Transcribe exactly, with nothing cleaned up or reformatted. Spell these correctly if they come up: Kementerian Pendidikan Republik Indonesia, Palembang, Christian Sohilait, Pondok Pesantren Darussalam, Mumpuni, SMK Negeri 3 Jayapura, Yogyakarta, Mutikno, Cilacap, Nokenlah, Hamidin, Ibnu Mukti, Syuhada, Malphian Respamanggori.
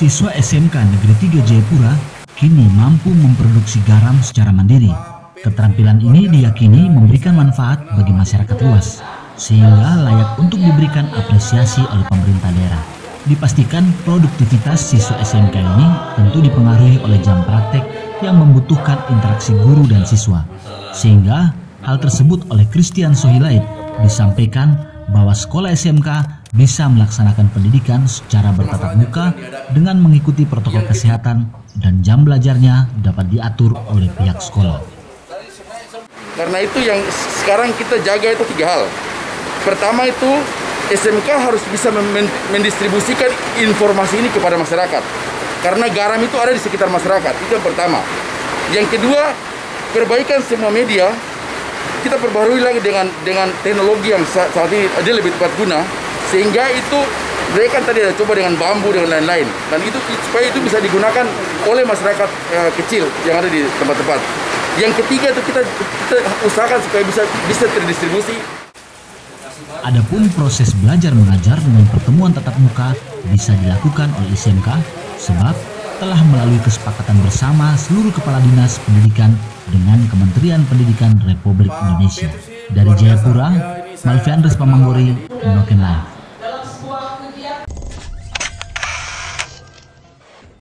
siswa S M K Negeri tiga Jayapura kini mampu memproduksi garam secara mandiri. Keterampilan ini diyakini memberikan manfaat bagi masyarakat luas, sehingga layak untuk diberikan apresiasi oleh pemerintah daerah. Dipastikan produktivitas siswa S M K ini tentu dipengaruhi oleh jam praktek yang membutuhkan interaksi guru dan siswa. Sehingga hal tersebut oleh Christian Sohilait disampaikan bahwa sekolah S M K bisa melaksanakan pendidikan secara bertatap muka dengan mengikuti protokol kesehatan dan jam belajarnya dapat diatur oleh pihak sekolah. Karena itu yang sekarang kita jaga itu tiga hal. Pertama itu S M K harus bisa mendistribusikan informasi ini kepada masyarakat. Karena garam itu ada di sekitar masyarakat, itu yang pertama. Yang kedua, perbaikan semua media. Kita perbarui lagi dengan dengan teknologi yang saat ini ada lebih tepat guna, sehingga itu mereka tadi ada coba dengan bambu dan lain-lain, dan itu supaya itu bisa digunakan oleh masyarakat eh, kecil yang ada di tempat-tempat. Yang ketiga itu kita, kita usahakan supaya bisa bisa terdistribusi. Adapun proses belajar mengajar dengan pertemuan tatap muka bisa dilakukan oleh S M K sebab telah melalui kesepakatan bersama seluruh Kepala Dinas Pendidikan dengan Kementerian Pendidikan Republik Indonesia. Dari Jayapura, Malphian Respamanggori, Nokenlah.